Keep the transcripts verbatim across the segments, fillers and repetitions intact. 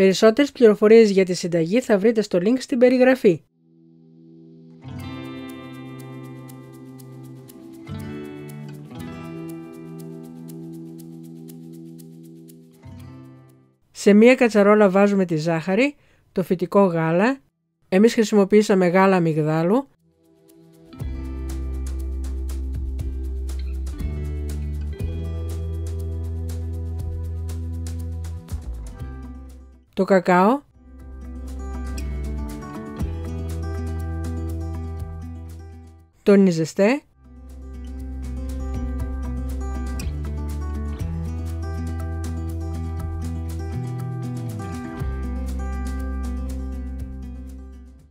Περισσότερες πληροφορίες για τη συνταγή θα βρείτε στο link στην περιγραφή. Σε μία κατσαρόλα βάζουμε τη ζάχαρη, το φυτικό γάλα, εμείς χρησιμοποιήσαμε γάλα αμυγδάλου, το κακάο, τον νιζεστέ,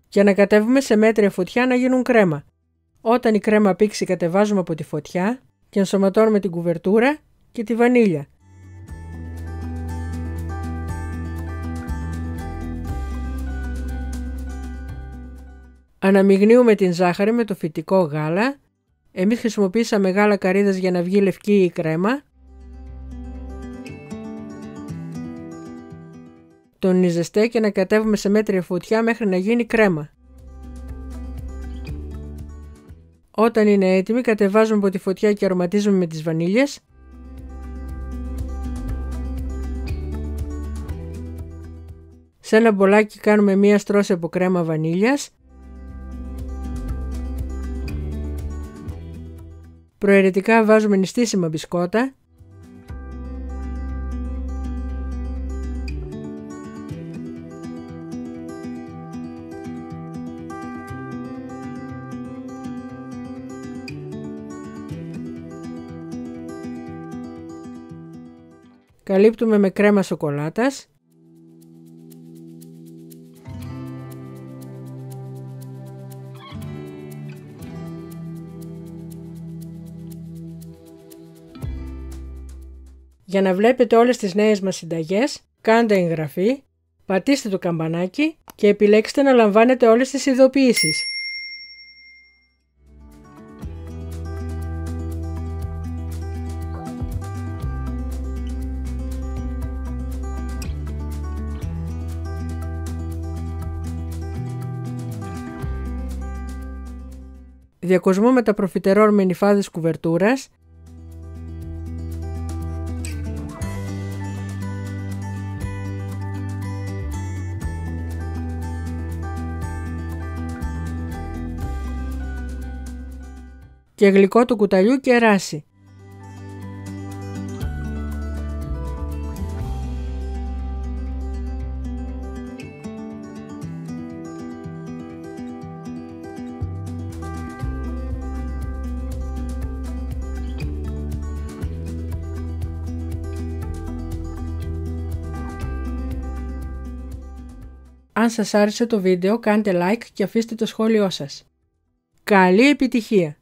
και ανακατεύουμε σε μέτρια φωτιά να γίνουν κρέμα. Όταν η κρέμα πήξει κατεβάζουμε από τη φωτιά και ενσωματώνουμε την κουβερτούρα και τη βανίλια. Αναμειγνύουμε την ζάχαρη με το φυτικό γάλα. Εμείς χρησιμοποίησαμε γάλα καρύδας για να βγει λευκή η κρέμα. Τον νιζεστέ και ανακατεύουμε σε μέτρια φωτιά μέχρι να γίνει κρέμα. Όταν είναι έτοιμη κατεβάζουμε από τη φωτιά και αρωματίζουμε με τις βανίλιες. Σε ένα μπολάκι κάνουμε μία στρώση από κρέμα βανίλιας. Προαιρετικά βάζουμε νηστίσιμα μπισκότα. Καλύπτουμε με κρέμα σοκολάτας. Για να βλέπετε όλες τις νέες μας συνταγές, κάντε εγγραφή, πατήστε το καμπανάκι και επιλέξτε να λαμβάνετε όλες τις ειδοποιήσεις. Διακοσμούμε τα προφιτερόλ με νυφάδες κουβερτούρας. Και γλυκό του κουταλιού και ράση. Αν σας άρεσε το βίντεο, κάντε like και αφήστε το σχόλιο σας. Καλή επιτυχία!